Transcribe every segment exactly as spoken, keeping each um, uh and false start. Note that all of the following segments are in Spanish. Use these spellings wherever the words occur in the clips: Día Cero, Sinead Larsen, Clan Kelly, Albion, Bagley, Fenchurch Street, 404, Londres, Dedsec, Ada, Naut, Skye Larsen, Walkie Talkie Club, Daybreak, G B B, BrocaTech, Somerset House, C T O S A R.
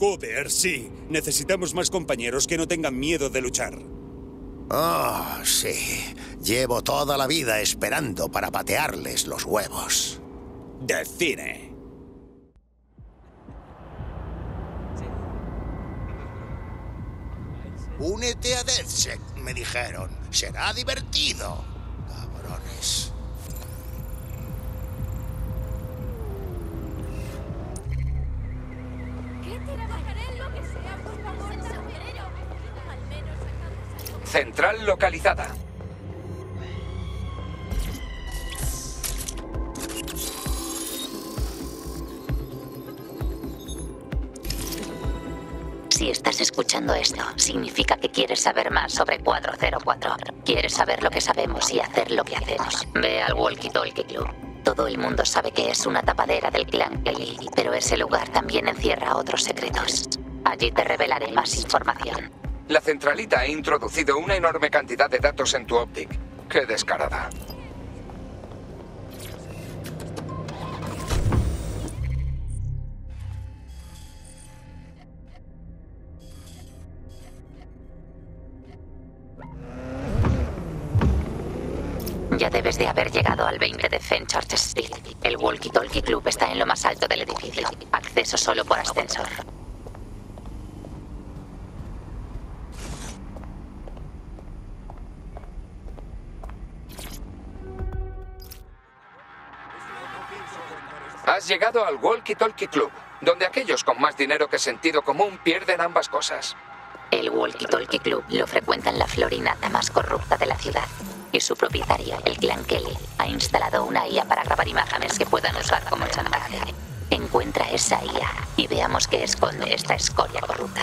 Joder, sí. Necesitamos más compañeros que no tengan miedo de luchar. Oh, sí. Llevo toda la vida esperando para patearles los huevos. De cine. Únete a Dedsec, me dijeron. Será divertido. Cabrones. Central localizada. Si estás escuchando esto, significa que quieres saber más sobre cuatro cero cuatro. Quieres saber lo que sabemos y hacer lo que hacemos. Ve al Walkie Talkie Club. Todo el mundo sabe que es una tapadera del Clan Kelly, pero ese lugar también encierra otros secretos. Allí te revelaré más información. La centralita ha introducido una enorme cantidad de datos en tu Optic. ¡Qué descarada! Ya debes de haber llegado al veinte de Fenchurch Street. El Walkie Talkie Club está en lo más alto del edificio. Acceso solo por ascensor. Has llegado al Walkie Talkie Club, donde aquellos con más dinero que sentido común pierden ambas cosas. El Walkie Talkie Club lo frecuentan la florinata más corrupta de la ciudad. Y su propietario, el Clan Kelly, ha instalado una I A para grabar imágenes que puedan usar como chantaje. Encuentra esa I A y veamos qué esconde esta escoria corrupta.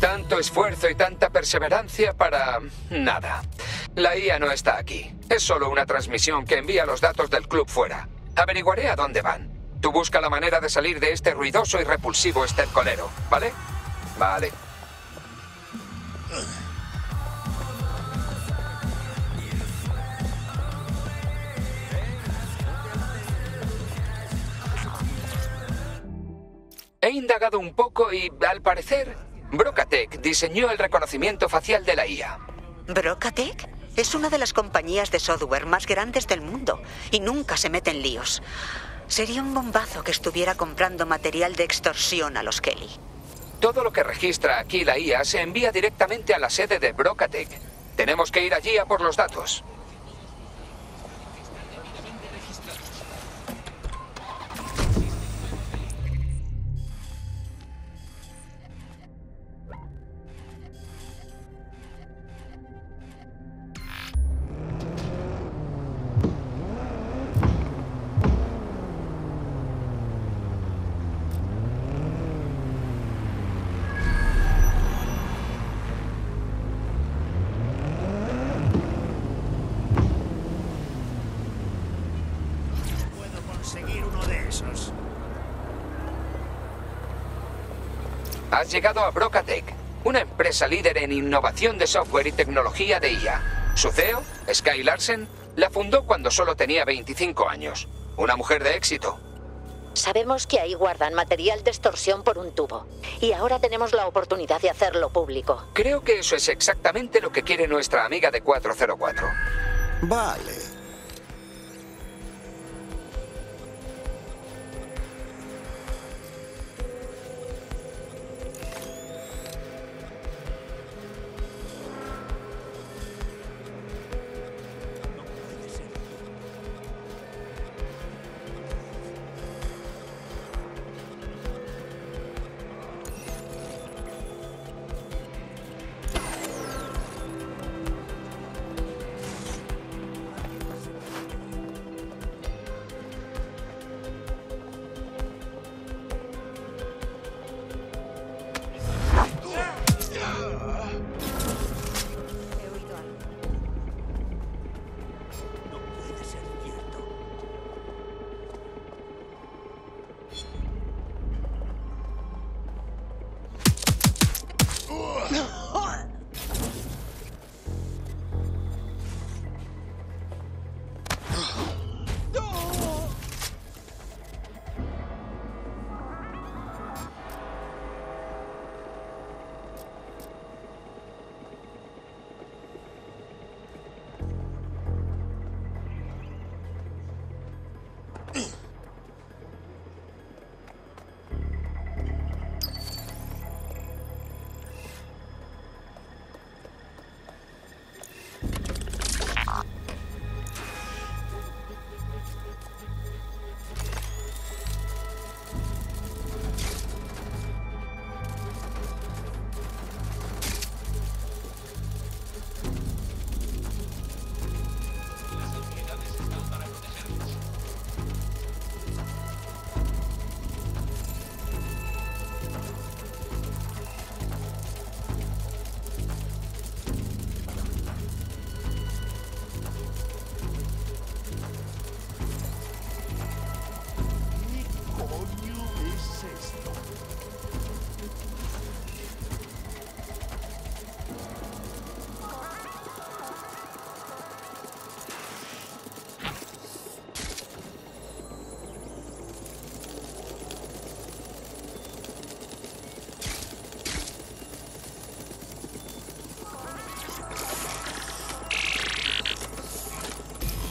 Tanto esfuerzo y tanta perseverancia para... nada. La I A no está aquí. Es solo una transmisión que envía los datos del club fuera. Averiguaré a dónde van. Tú busca la manera de salir de este ruidoso y repulsivo estercolero, ¿vale? Vale. He indagado un poco y, al parecer... BrocaTech diseñó el reconocimiento facial de la I A. ¿BrocaTech? Es una de las compañías de software más grandes del mundo y nunca se mete en líos. Sería un bombazo que estuviera comprando material de extorsión a los Kelly. Todo lo que registra aquí la I A se envía directamente a la sede de BrocaTech. Tenemos que ir allí a por los datos. Has llegado a BrocaTech, una empresa líder en innovación de software y tecnología de I A. Su C E O, Skye Larsen, la fundó cuando solo tenía veinticinco años. Una mujer de éxito. Sabemos que ahí guardan material de extorsión por un tubo, y ahora tenemos la oportunidad de hacerlo público. Creo que eso es exactamente lo que quiere nuestra amiga de cuatro cero cuatro. Vale.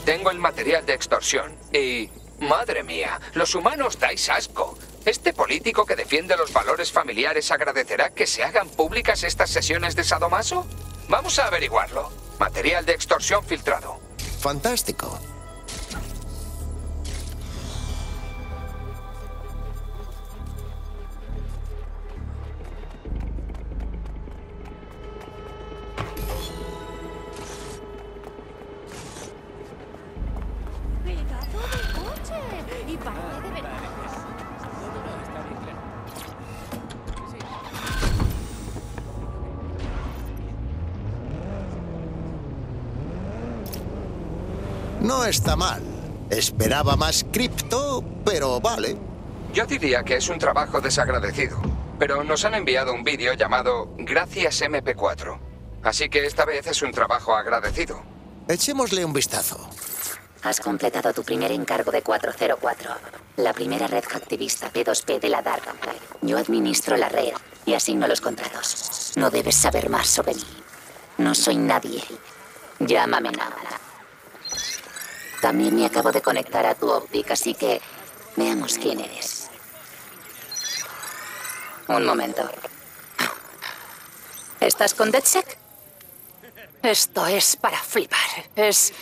Tengo el material de extorsión y... ¡madre mía! ¡Los humanos dais asco! Este político que defiende los valores familiares agradecerá que se hagan públicas estas sesiones de sadomaso. Vamos a averiguarlo. Material de extorsión filtrado. Fantástico. Está mal. Esperaba más cripto, pero vale. Yo diría que es un trabajo desagradecido, pero nos han enviado un vídeo llamado Gracias M P cuatro. Así que esta vez es un trabajo agradecido. Echémosle un vistazo. Has completado tu primer encargo de cuatro cero cuatro, la primera red activista P dos P de la Dark. Yo administro la red y asigno los contratos. No debes saber más sobre mí. No soy nadie. Llámame nada. También me acabo de conectar a tu óptica, así que veamos quién eres. Un momento. ¿Estás con Dedsec? Esto es para flipar. Es...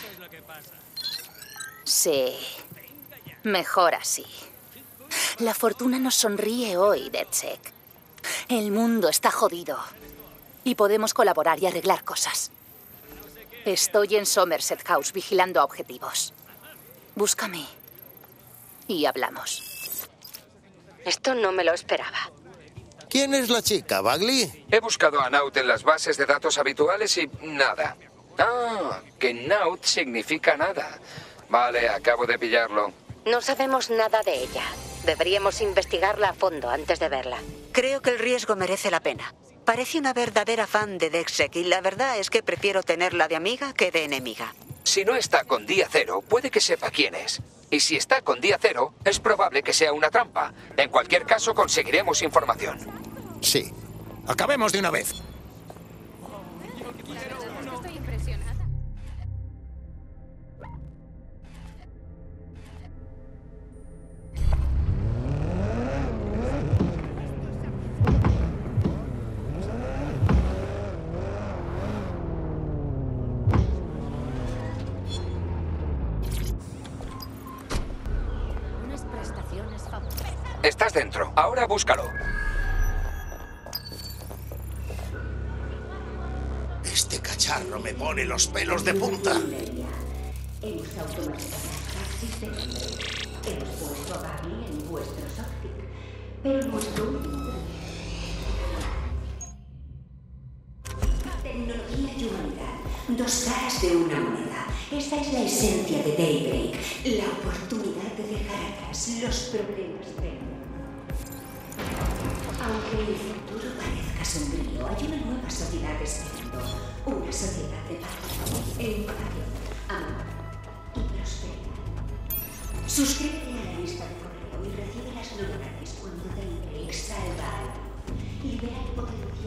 Sí. Mejor así. La fortuna nos sonríe hoy, Dedsec. El mundo está jodido. Y podemos colaborar y arreglar cosas. Estoy en Somerset House vigilando a objetivos. Búscame y hablamos. Esto no me lo esperaba. ¿Quién es la chica, Bagley? He buscado a Naut en las bases de datos habituales y nada. Ah, que Naut significa nada. Vale, acabo de pillarlo. No sabemos nada de ella. Deberíamos investigarla a fondo antes de verla. Creo que el riesgo merece la pena. Parece una verdadera fan de Dedsec y la verdad es que prefiero tenerla de amiga que de enemiga. Si no está con Día Cero, puede que sepa quién es. y si está con Día Cero, es probable que sea una trampa. En cualquier caso, conseguiremos información. Sí. Acabemos de una vez. Estás dentro. Ahora búscalo. Este cacharro me pone los pelos de punta. Hemos automatizado casi seguidos. Hemos puesto a Bagley en vuestro software, pero nuestro último tecnología y humanidad, dos caras de una moneda. Esta es la esencia de Daybreak, la oportunidad de dejar atrás los problemas de... Aunque el futuro parezca sombrío, hay una nueva sociedad esperando. Una sociedad de paz, educación, amor y prosperidad. Suscríbete a la lista de correo y recibe las novedades cuando Daybreak salva algo. Libera el potencial de tu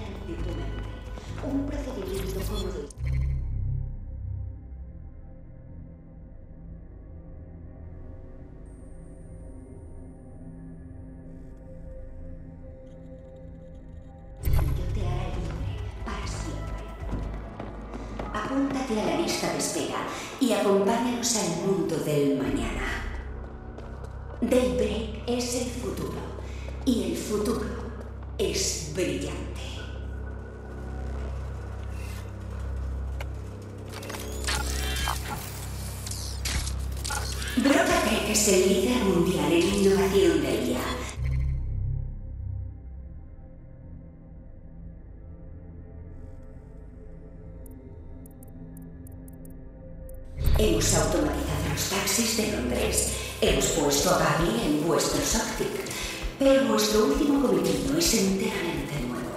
mente. Un procedimiento cómodo. Apúntate a la lista de espera y acompáñanos al mundo del mañana. Daybreak es el futuro y el futuro es brillante. BrocaTech es el líder mundial en innovación de I A. Hemos automatizado los taxis de Londres. Hemos puesto a Bagley en vuestro Soptic. Pero nuestro último cometido es enteramente nuevo.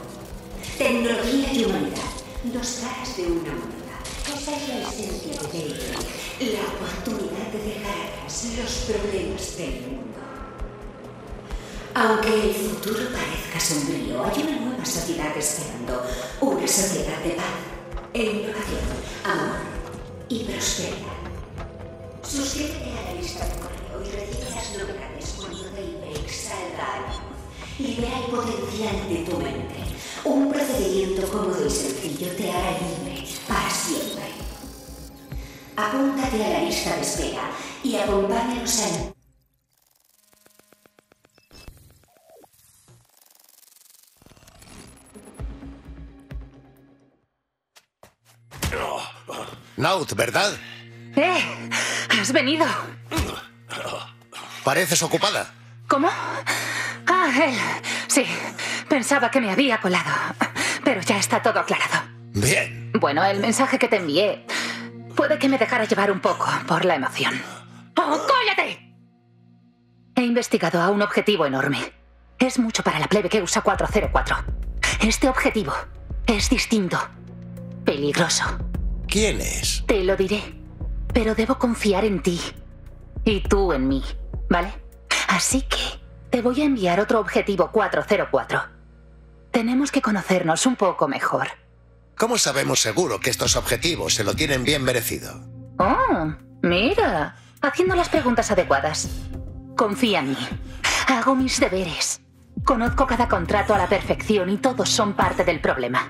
Tecnología y humanidad. Dos caras de una moneda. Esa es la esencia de Daybreak. La oportunidad de dejar atrás los problemas del mundo. Aunque el futuro parezca sombrío, hay una nueva sociedad esperando. Una sociedad de paz, innovación, amor y prospera. Suscríbete a la lista de correo y recibe las novedades cuando Daybreak salga a la luz. Libera el potencial de tu mente. Un procedimiento cómodo y sencillo te hará libre para siempre. Apúntate a la lista de espera y acompáñanos al... Naut, ¿verdad? ¡Eh! ¡Has venido! Pareces ocupada. ¿Cómo? Ah, él. Sí. Pensaba que me había colado. Pero ya está todo aclarado. Bien. Bueno, el mensaje que te envié... Puede que me dejara llevar un poco por la emoción. ¡Oh, cállate! He investigado a un objetivo enorme. Es mucho para la plebe que usa cuatro cero cuatro. Este objetivo es distinto. Peligroso. ¿Quién es? Te lo diré, pero debo confiar en ti. Y tú en mí, ¿vale? Así que te voy a enviar otro objetivo cuatro cero cuatro. Tenemos que conocernos un poco mejor. ¿Cómo sabemos seguro que estos objetivos se lo tienen bien merecido? Oh, mira, haciendo las preguntas adecuadas. Confía en mí. Hago mis deberes. Conozco cada contrato a la perfección y todos son parte del problema.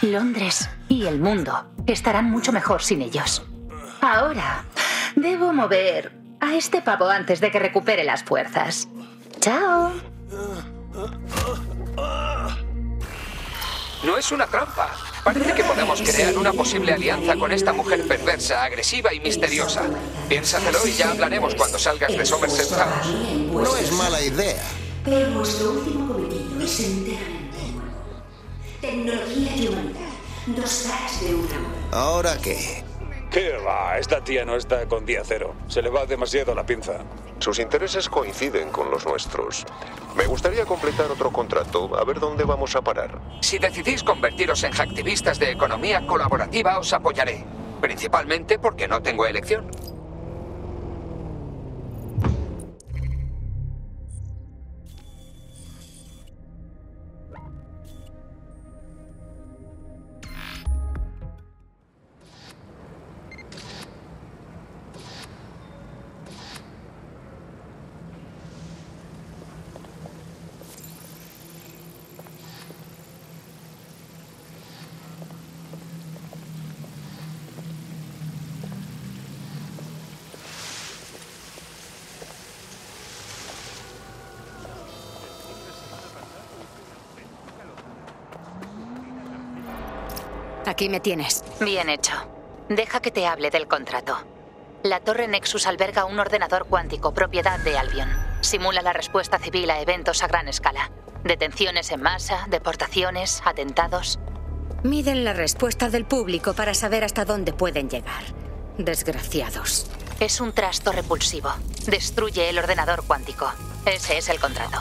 Londres y el mundo estarán mucho mejor sin ellos. Ahora, debo mover a este pavo antes de que recupere las fuerzas. ¡Chao! No es una trampa. Parece que podemos crear una posible alianza con esta mujer perversa, agresiva y misteriosa. Piénsatelo y ya hablaremos cuando salgas de Somerset House. No es mala idea. Pero nuestro último cometido es enteramente humano. Tecnología y humanidad. Dos caras de una moneda. ¿Ahora qué? ¿Qué va? Esta tía no está con Día Cero. Se le va demasiado la pinza. Sus intereses coinciden con los nuestros. Me gustaría completar otro contrato, a ver dónde vamos a parar. Si decidís convertiros en hacktivistas de economía colaborativa, os apoyaré. Principalmente porque no tengo elección. Aquí me tienes. Bien hecho. Deja que te hable del contrato. La torre Nexus alberga un ordenador cuántico, propiedad de Albion. Simula la respuesta civil a eventos a gran escala. Detenciones en masa, deportaciones, atentados... Miden la respuesta del público para saber hasta dónde pueden llegar. Desgraciados. Es un trasto repulsivo. Destruye el ordenador cuántico. Ese es el contrato.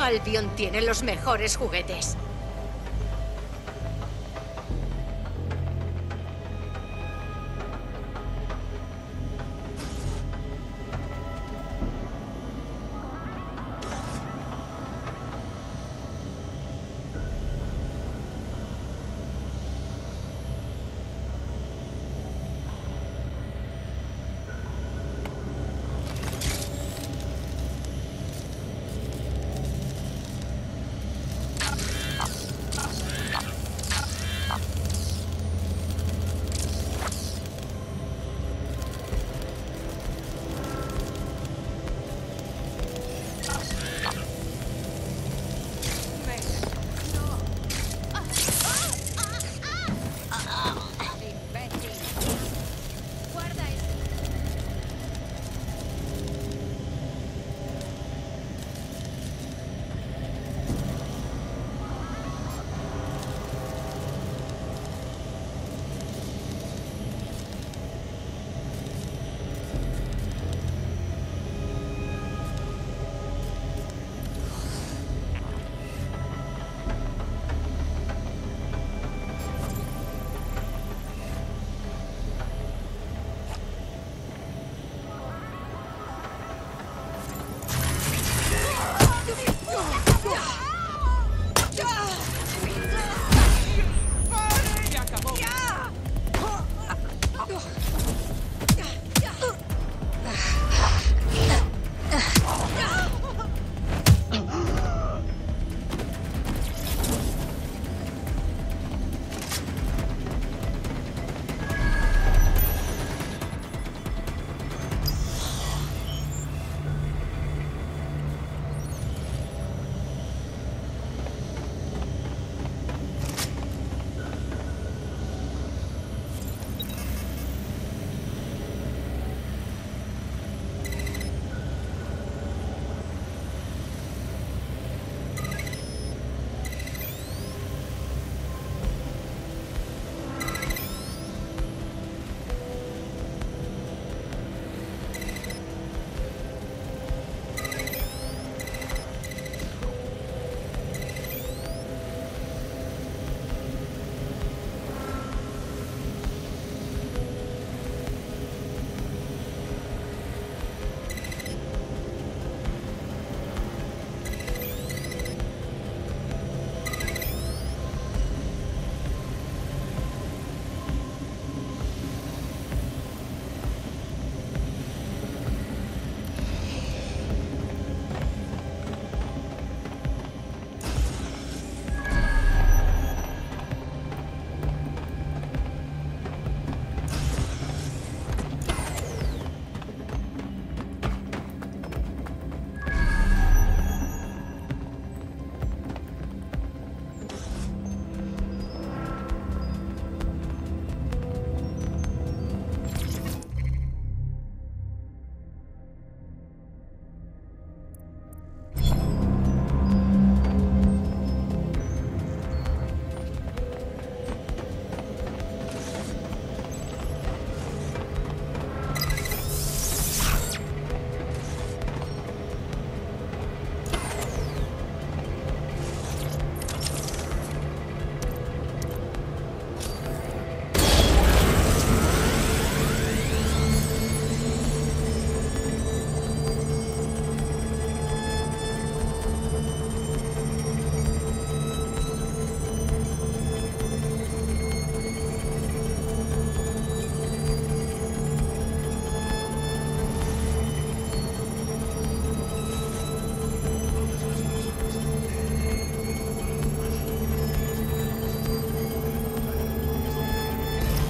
Albion tiene los mejores juguetes.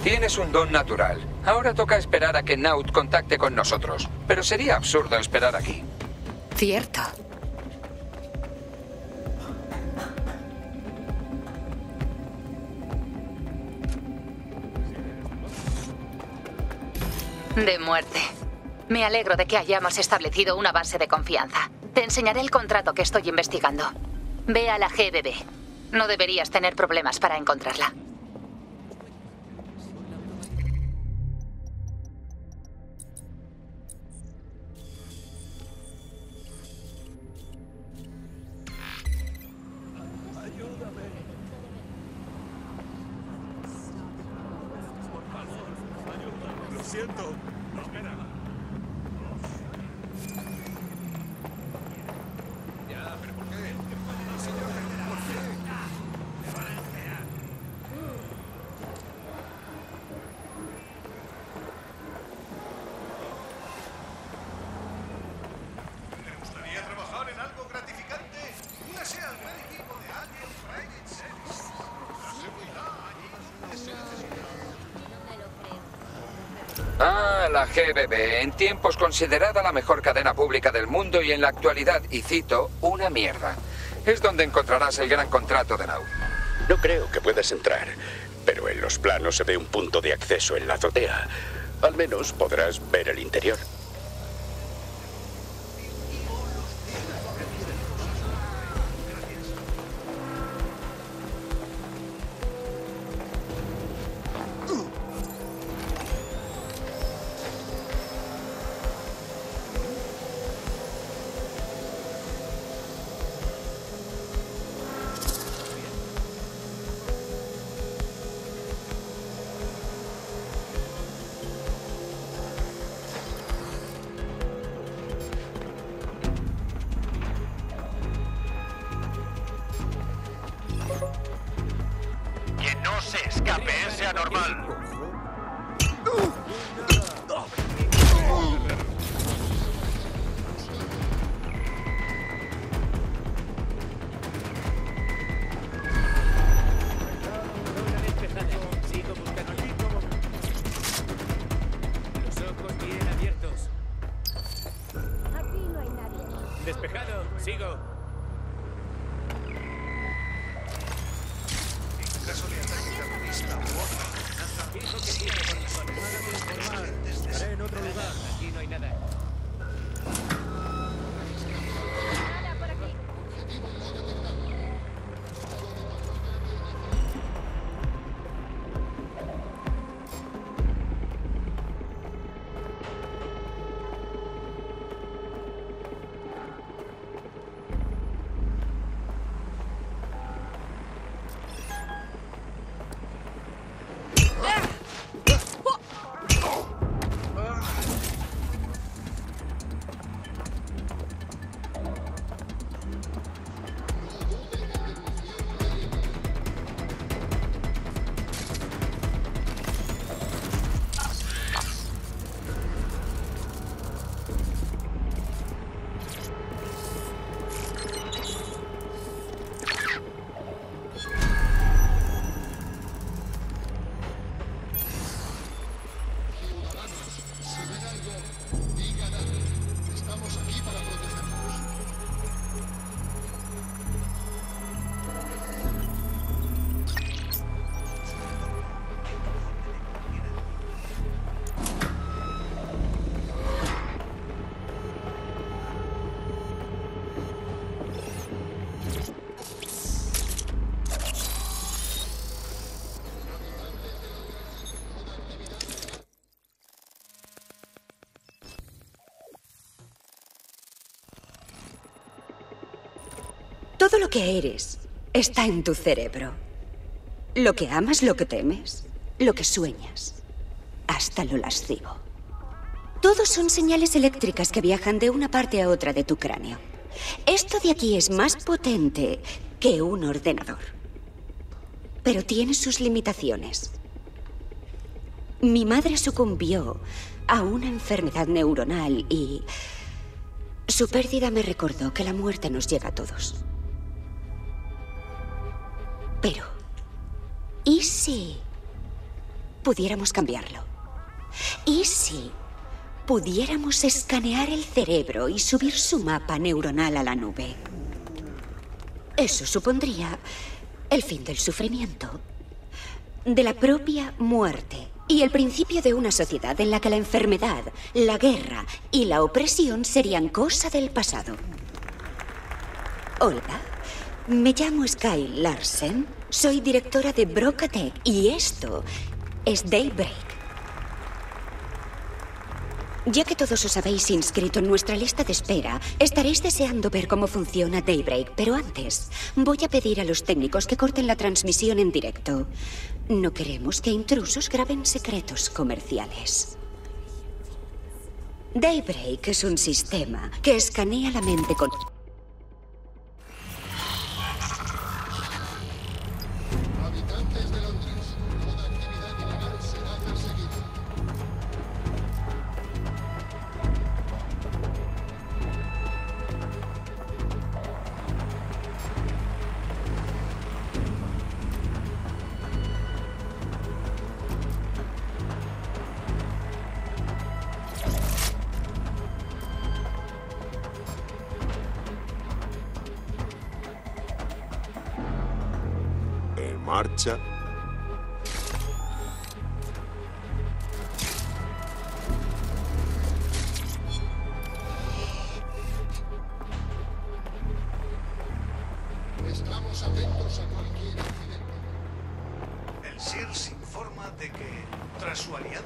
Tienes un don natural. Ahora toca esperar a que Naut contacte con nosotros. Pero sería absurdo esperar aquí. Cierto. De muerte. Me alegro de que hayamos establecido una base de confianza. Te enseñaré el contrato que estoy investigando. Ve a la G B B. No deberías tener problemas para encontrarla. La G B B, en tiempos considerada la mejor cadena pública del mundo y en la actualidad, y cito, una mierda. Es donde encontrarás el gran contrato de Naut. No creo que puedas entrar, pero en los planos se ve un punto de acceso en la azotea. Al menos podrás ver el interior. Todo lo que eres está en tu cerebro. Lo que amas, lo que temes, lo que sueñas, hasta lo lascivo. Todos son señales eléctricas que viajan de una parte a otra de tu cráneo. Esto de aquí es más potente que un ordenador. Pero tiene sus limitaciones. Mi madre sucumbió a una enfermedad neuronal y su pérdida me recordó que la muerte nos llega a todos. Pero, ¿y si pudiéramos cambiarlo? ¿Y si pudiéramos escanear el cerebro y subir su mapa neuronal a la nube? Eso supondría el fin del sufrimiento, de la propia muerte y el principio de una sociedad en la que la enfermedad, la guerra y la opresión serían cosa del pasado. Olga, me llamo Skye Larsen, soy directora de BrocaTech y esto es Daybreak. Ya que todos os habéis inscrito en nuestra lista de espera, estaréis deseando ver cómo funciona Daybreak, pero antes voy a pedir a los técnicos que corten la transmisión en directo. No queremos que intrusos graben secretos comerciales. Daybreak es un sistema que escanea la mente con... marcha. Estamos atentos a cualquier incidente. El S I R S informa de que, tras su aliado,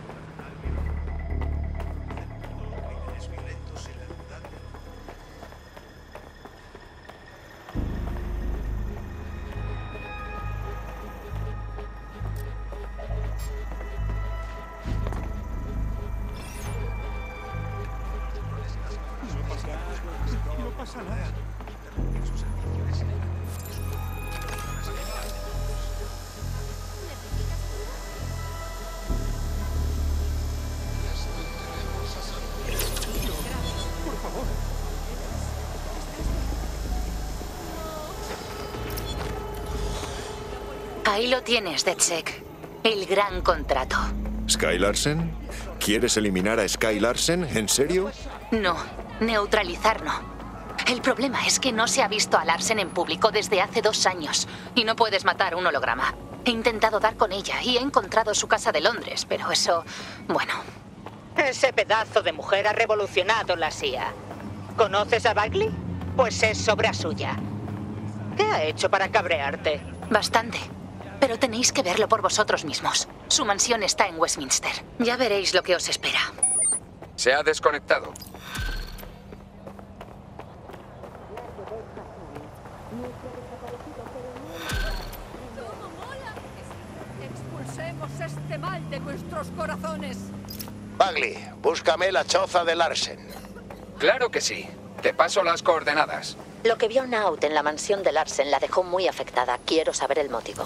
ahí lo tienes, Dedsec. El gran contrato. ¿Skye Larsen? ¿Quieres eliminar a Skye Larsen? ¿En serio? No, neutralizar no. El problema es que no se ha visto a Larsen en público desde hace dos años y no puedes matar un holograma. He intentado dar con ella y he encontrado su casa de Londres, pero eso... bueno. Ese pedazo de mujer ha revolucionado la S I A. ¿Conoces a Bagley? Pues es obra suya. ¿Qué ha hecho para cabrearte? Bastante. Pero tenéis que verlo por vosotros mismos. Su mansión está en Westminster. Ya veréis lo que os espera. Se ha desconectado. ¡Cómo mola! Expulsemos este mal de nuestros corazones. Bagley, búscame la choza de Larsen. Claro que sí. Te paso las coordenadas. Lo que vio Naut en la mansión de Larsen la dejó muy afectada. Quiero saber el motivo.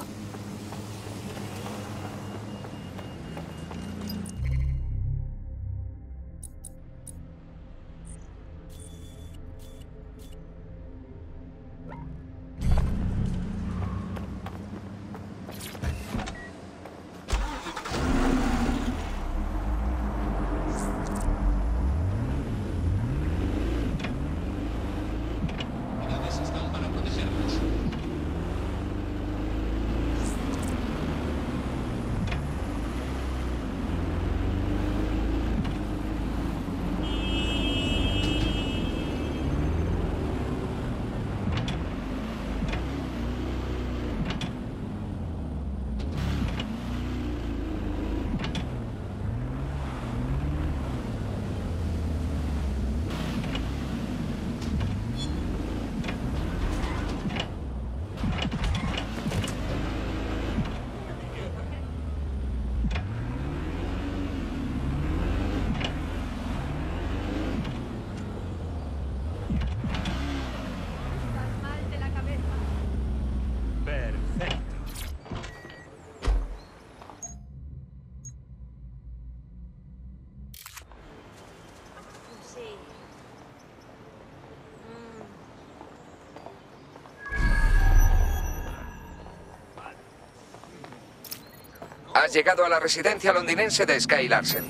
Has llegado a la residencia londinense de Skye Larsen.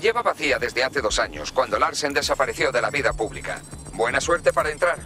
Lleva vacía desde hace dos años, cuando Larsen desapareció de la vida pública. Buena suerte para entrar.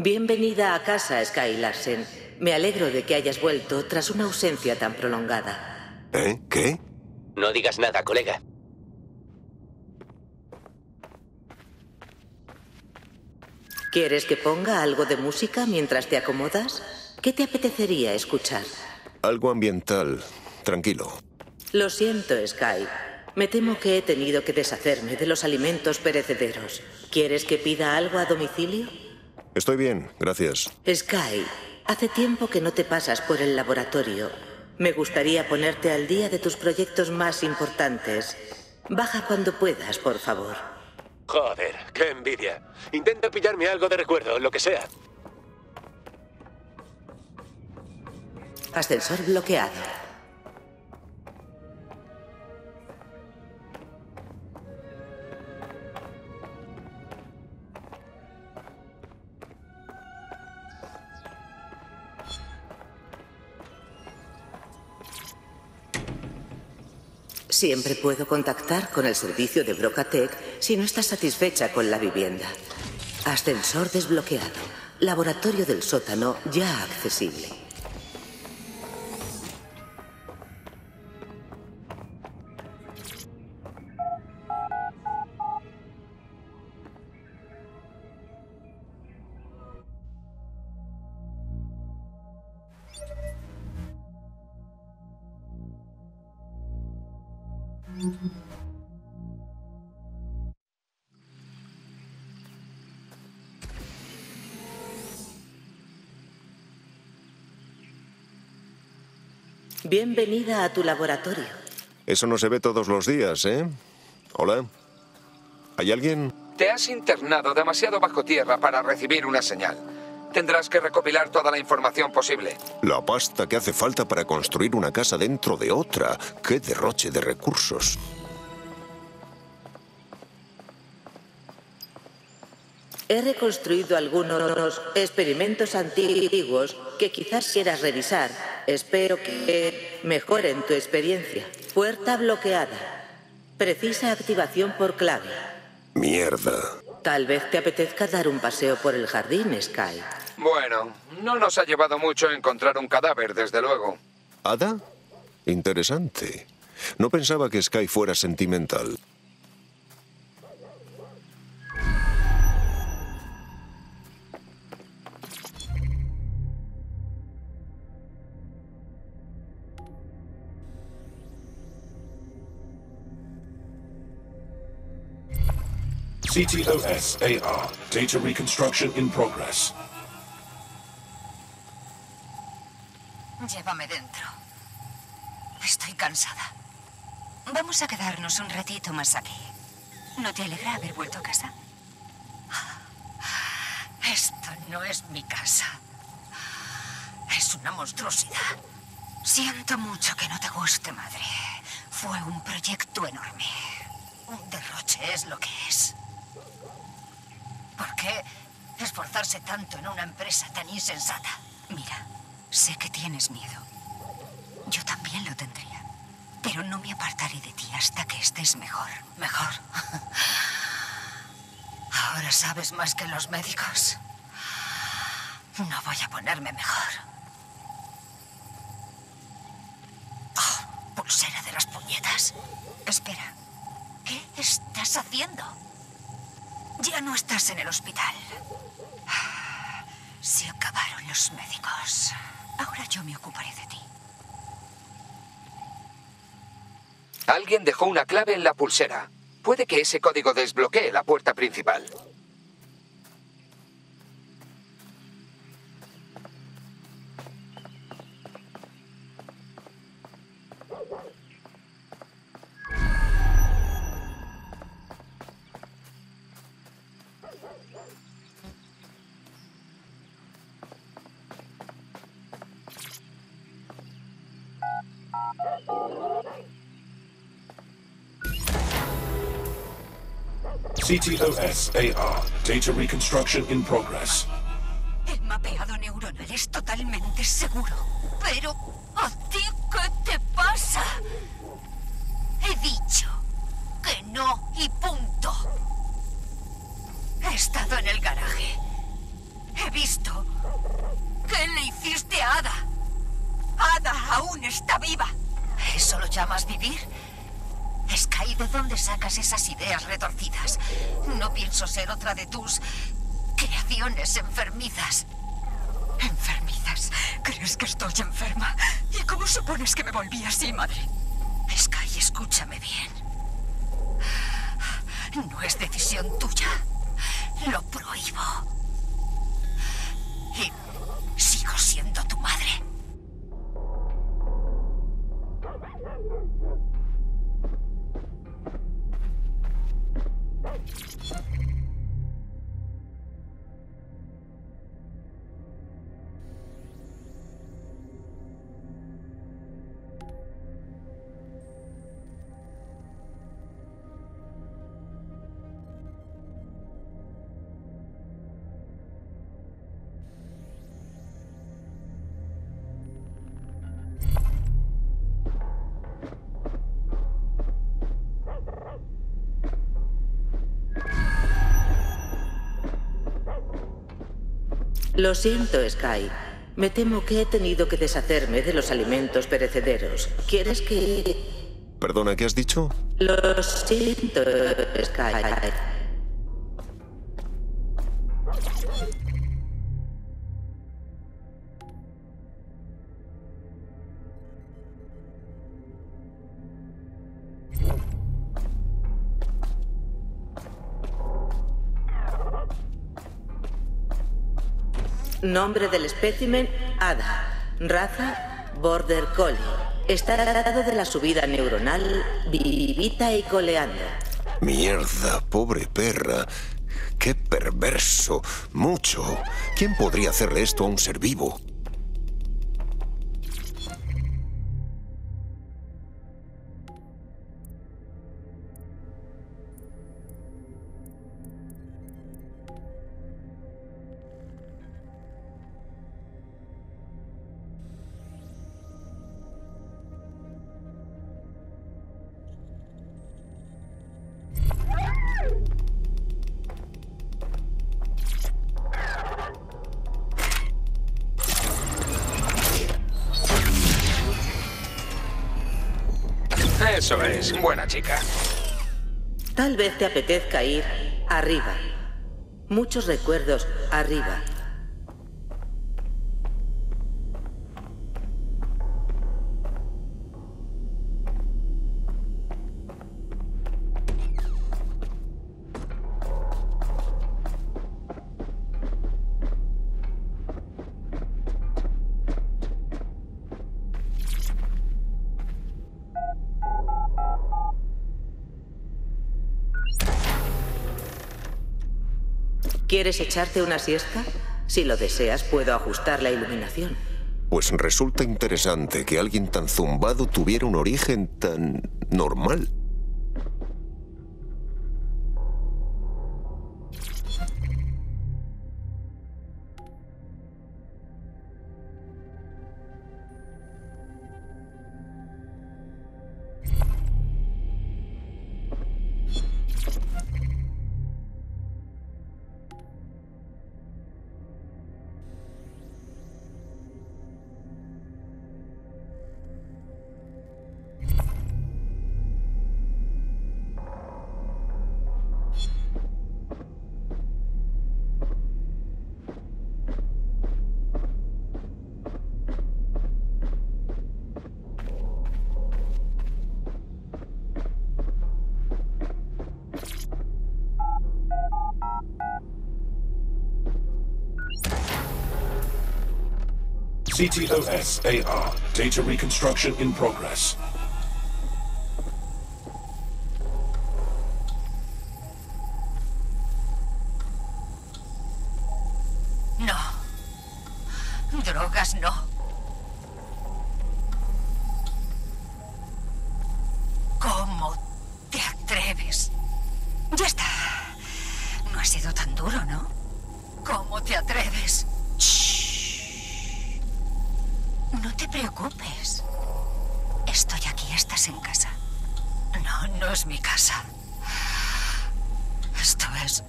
Bienvenida a casa, Skye Larsen. Me alegro de que hayas vuelto tras una ausencia tan prolongada. ¿Eh? ¿Qué? No digas nada, colega. ¿Quieres que ponga algo de música mientras te acomodas? ¿Qué te apetecería escuchar? Algo ambiental, tranquilo. Lo siento, Skye. Me temo que he tenido que deshacerme de los alimentos perecederos. ¿Quieres que pida algo a domicilio? Estoy bien, gracias. Skye, hace tiempo que no te pasas por el laboratorio. Me gustaría ponerte al día de tus proyectos más importantes. Baja cuando puedas, por favor. Joder, qué envidia. Intenta pillarme algo de recuerdo, lo que sea. Ascensor bloqueado. Siempre puedo contactar con el servicio de BrocaTech si no estás satisfecha con la vivienda. Ascensor desbloqueado. Laboratorio del sótano ya accesible. Bienvenida a tu laboratorio. Eso no se ve todos los días, ¿eh? Hola. ¿Hay alguien? Te has internado demasiado bajo tierra para recibir una señal. Tendrás que recopilar toda la información posible. La pasta que hace falta para construir una casa dentro de otra. ¡Qué derroche de recursos! He reconstruido algunos experimentos antiguos que quizás quieras revisar. Espero que mejoren tu experiencia. Puerta bloqueada. Precisa activación por clave. Mierda. Tal vez te apetezca dar un paseo por el jardín, Skye. Bueno, no nos ha llevado mucho encontrar un cadáver, desde luego. ¿Ada? Interesante. No pensaba que Skye fuera sentimental. C T O S A R. Data reconstruction in progress. Llévame dentro. Estoy cansada. Vamos a quedarnos un ratito más aquí. ¿No te alegra haber vuelto a casa? Esto no es mi casa. Es una monstruosidad. Siento mucho que no te guste, madre. Fue un proyecto enorme. Un derroche es lo que es. ¿Por qué esforzarse tanto en una empresa tan insensata? Mira, sé que tienes miedo. Yo también lo tendría. Pero no me apartaré de ti hasta que estés mejor. Mejor. Ahora sabes más que los médicos. No voy a ponerme mejor. Oh, pulsera de las puñetas. Espera. ¿Qué estás haciendo? Ya no estás en el hospital. Se acabaron los médicos. Ahora yo me ocuparé de ti. Alguien dejó una clave en la pulsera. Puede que ese código desbloquee la puerta principal. C T O S A R. Data reconstruction in progress. El mapeado neuronal es totalmente seguro. Pero, ¿a ti qué te pasa? He dicho que no y punto. He estado en el garaje. He visto que le hiciste a Ada. Ada aún está viva. ¿Eso lo llamas vivir? Skye, ¿de dónde sacas esas ideas retorcidas? No pienso ser otra de tus creaciones enfermizas. ¿Enfermizas? ¿Crees que estoy enferma? ¿Y cómo supones que me volví así, madre? Skye, escúchame bien. No es decisión tuya. Lo prohíbo. Y sigo siendo tu madre. Lo siento, Skye. Me temo que he tenido que deshacerme de los alimentos perecederos. ¿Quieres que...? Perdona, ¿qué has dicho? Lo siento, Skye. Nombre del espécimen, Ada. Raza, Border Collie. Está al lado de la subida neuronal, vivita y coleando. Mierda, pobre perra. Qué perverso. Mucho. ¿Quién podría hacerle esto a un ser vivo? Eso es, buena chica. Tal vez te apetezca ir arriba. Muchos recuerdos arriba. ¿Quieres echarte una siesta? Si lo deseas, puedo ajustar la iluminación. Pues resulta interesante que alguien tan zumbado tuviera un origen tan normal. C T O S A R, data reconstruction in progress. No. Drogas no. ¿Cómo te atreves? Ya está. No ha sido tan duro, ¿no? ¿Cómo te atreves? No te preocupes. Estoy aquí, estás en casa. No, no es mi casa. Esto es...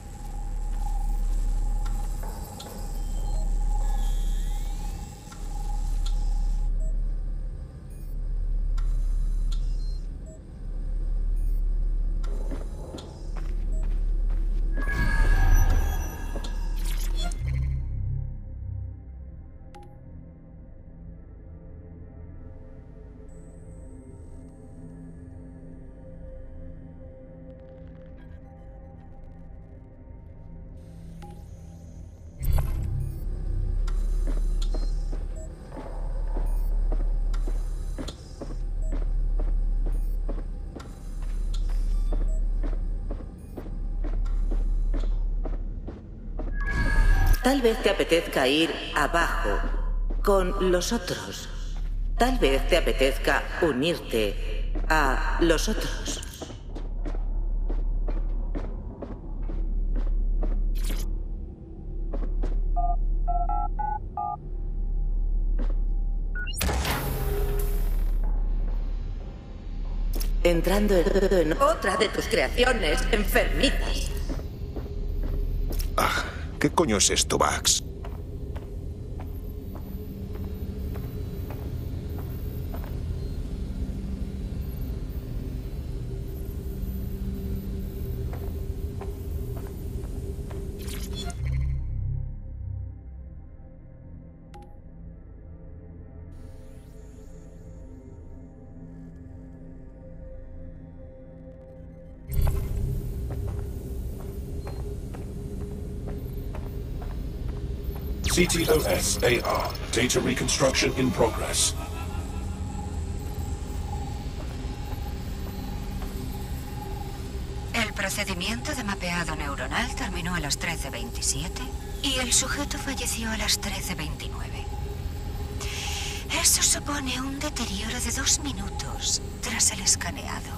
Tal vez te apetezca ir abajo, con los otros. Tal vez te apetezca unirte a los otros. Entrando en otra de tus creaciones enfermitas. Ah. ¿Qué coño es esto, Bax? C T O S A R. Data reconstruction in progress. El procedimiento de mapeado neuronal terminó a las trece veintisiete y el sujeto falleció a las trece veintinueve. Eso supone un deterioro de dos minutos tras el escaneado.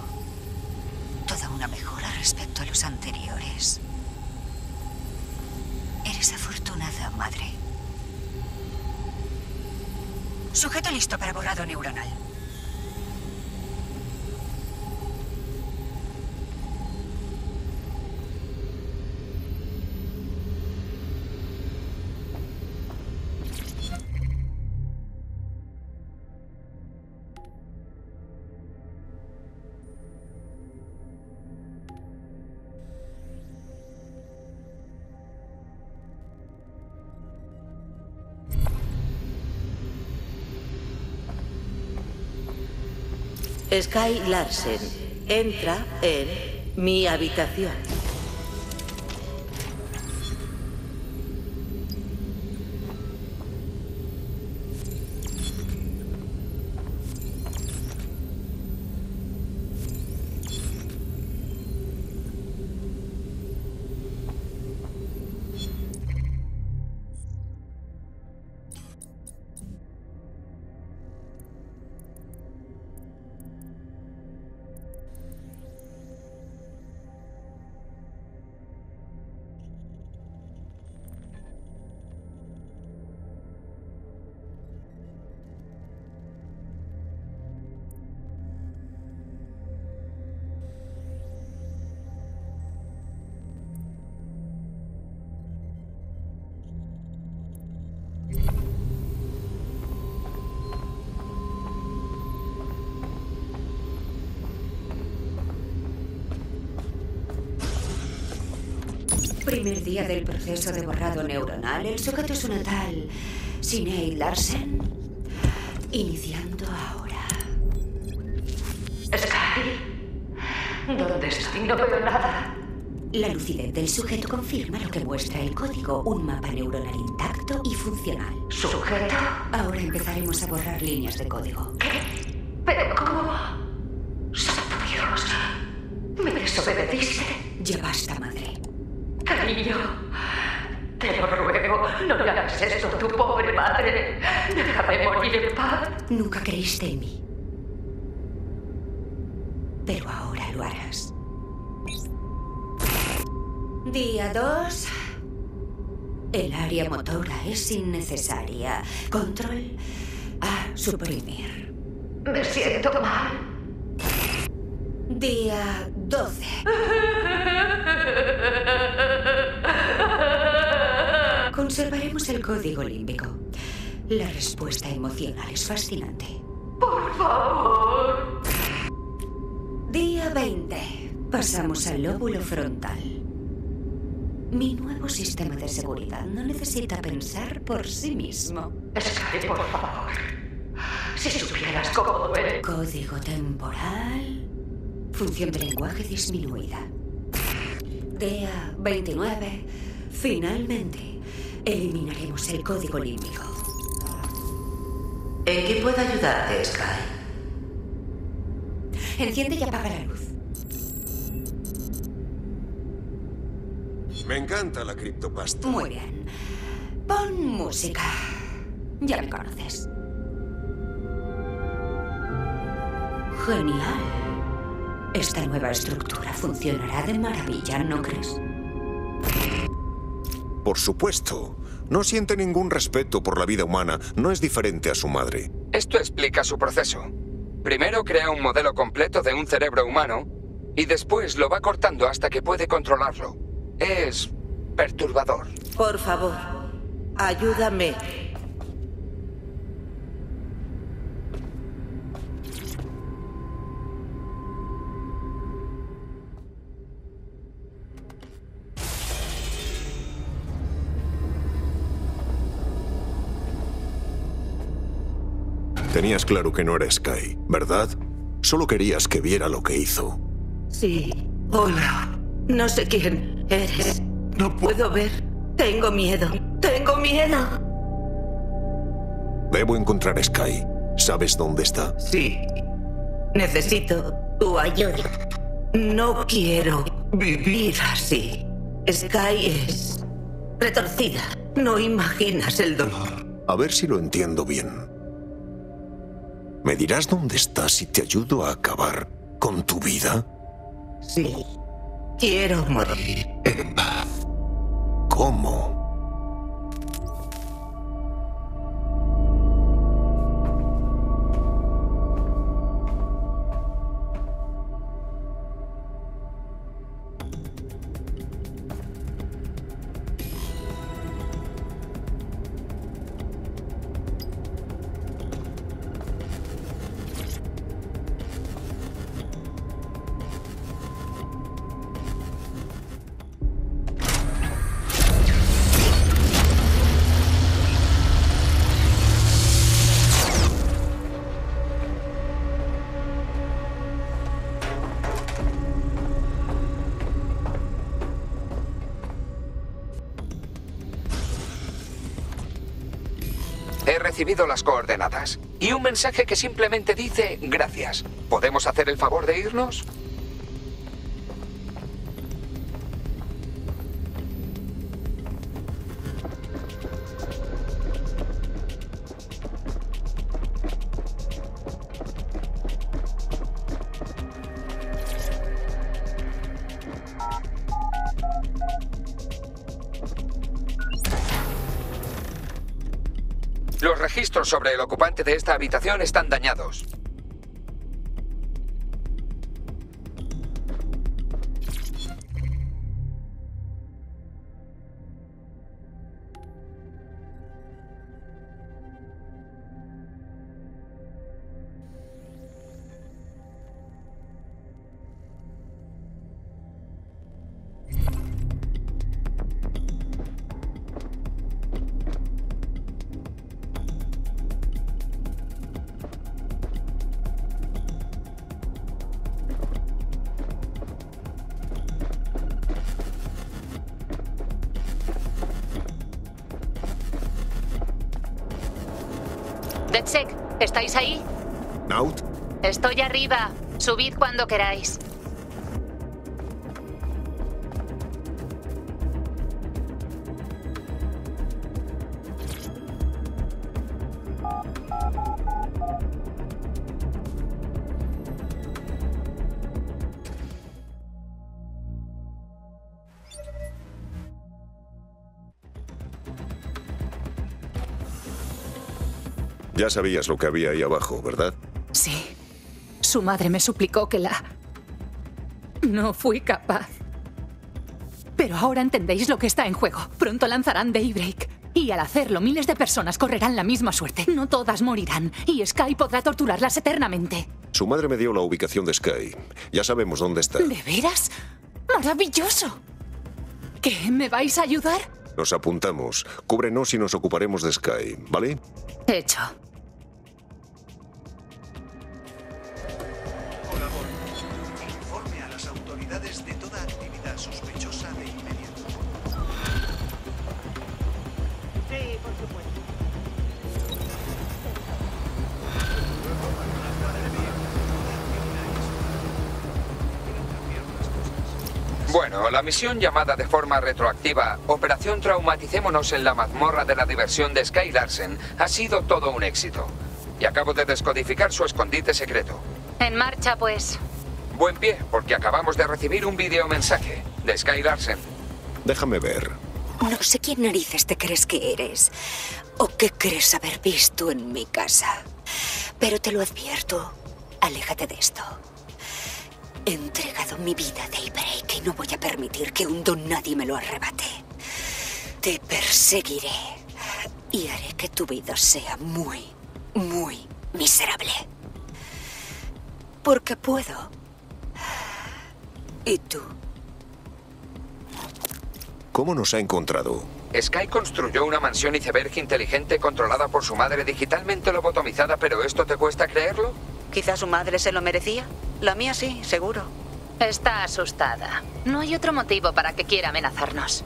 Toda una mejora respecto a los anteriores. Eres afortunada, madre. Sujeto listo para borrado neuronal. Skye Larsen, entra en mi habitación. Primer día del proceso de borrado neuronal, el sujeto es una tal Sinead Larsen. Iniciando ahora. Skye, ¿dónde estoy? No veo nada. La lucidez del sujeto confirma lo que muestra el código, un mapa neuronal intacto y funcional. ¿Sujeto? Ahora empezaremos a borrar líneas de código. ¿Qué? ¿Pero cómo? ¡Santo Dios! ¿Me desobedeciste? Ya basta, madre. Cariño, te lo ruego, no le hagas eso a tu pobre madre. Déjame morir en paz. Nunca creíste en mí. Pero ahora lo harás. Día dos. El área motora es innecesaria. Control a suprimir. Me siento mal. Día doce. Conservaremos el código límbico. La respuesta emocional es fascinante. ¡Por favor! Día veinte. Pasamos al lóbulo frontal. Mi nuevo sistema de seguridad no necesita pensar por sí mismo. Skye, por favor. Si supieras cómo duele. Código temporal. Función de lenguaje disminuida. Día veintinueve. Finalmente, eliminaremos el código límbico. ¿En qué puedo ayudarte, Skye? Enciende y apaga la luz. Me encanta la criptopasta. Muy bien. Pon música. Ya me conoces. Genial. Esta nueva estructura funcionará de maravilla, ¿no crees? Por supuesto. No siente ningún respeto por la vida humana. No es diferente a su madre. Esto explica su proceso. Primero crea un modelo completo de un cerebro humano y después lo va cortando hasta que puede controlarlo. Es perturbador. Por favor, ayúdame. Tenías claro que no era Skye, ¿verdad? Solo querías que viera lo que hizo. Sí. Hola. No sé quién eres. No puedo ver. Tengo miedo. Tengo Tengo miedo. Debo encontrar a Skye. ¿Sabes dónde está? Sí. Necesito tu ayuda. No quiero vivir así. Skye es retorcida. No imaginas el dolor. A ver si lo entiendo bien. ¿Me dirás dónde estás si te ayudo a acabar con tu vida? Sí. Quiero morir en paz. ¿Cómo? He recibido las coordenadas y un mensaje que simplemente dice gracias. ¿Podemos hacer el favor de irnos? Sobre el ocupante de esta habitación están dañados. Dedsec, ¿estáis ahí? Naut. Estoy arriba. Subid cuando queráis. Ya sabías lo que había ahí abajo, ¿verdad? Sí. Su madre me suplicó que la... No fui capaz. Pero ahora entendéis lo que está en juego. Pronto lanzarán Daybreak. Y al hacerlo, miles de personas correrán la misma suerte. No todas morirán. Y Skye podrá torturarlas eternamente. Su madre me dio la ubicación de Skye. Ya sabemos dónde está. ¿De veras? ¡Maravilloso! ¿Qué? ¿Me vais a ayudar? Nos apuntamos. Cúbrenos y nos ocuparemos de Skye, ¿vale? Hecho. Bueno, la misión llamada de forma retroactiva Operación Traumaticémonos en la mazmorra de la diversión de Skye Larsen ha sido todo un éxito. Y acabo de descodificar su escondite secreto. En marcha, pues. Buen pie, porque acabamos de recibir un videomensaje de Skye Larsen. Déjame ver. No sé quién narices te crees que eres o qué crees haber visto en mi casa. Pero te lo advierto, aléjate de esto. He entregado mi vida a Daybreak y no voy a permitir que un don nadie me lo arrebate. Te perseguiré y haré que tu vida sea muy, muy miserable. Porque puedo. ¿Y tú? ¿Cómo nos ha encontrado? Skye construyó una mansión iceberg inteligente controlada por su madre digitalmente lobotomizada, pero ¿esto te cuesta creerlo? Quizás su madre se lo merecía. La mía sí, seguro. Está asustada. No hay otro motivo para que quiera amenazarnos.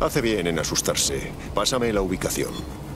Hace bien en asustarse. Pásame la ubicación.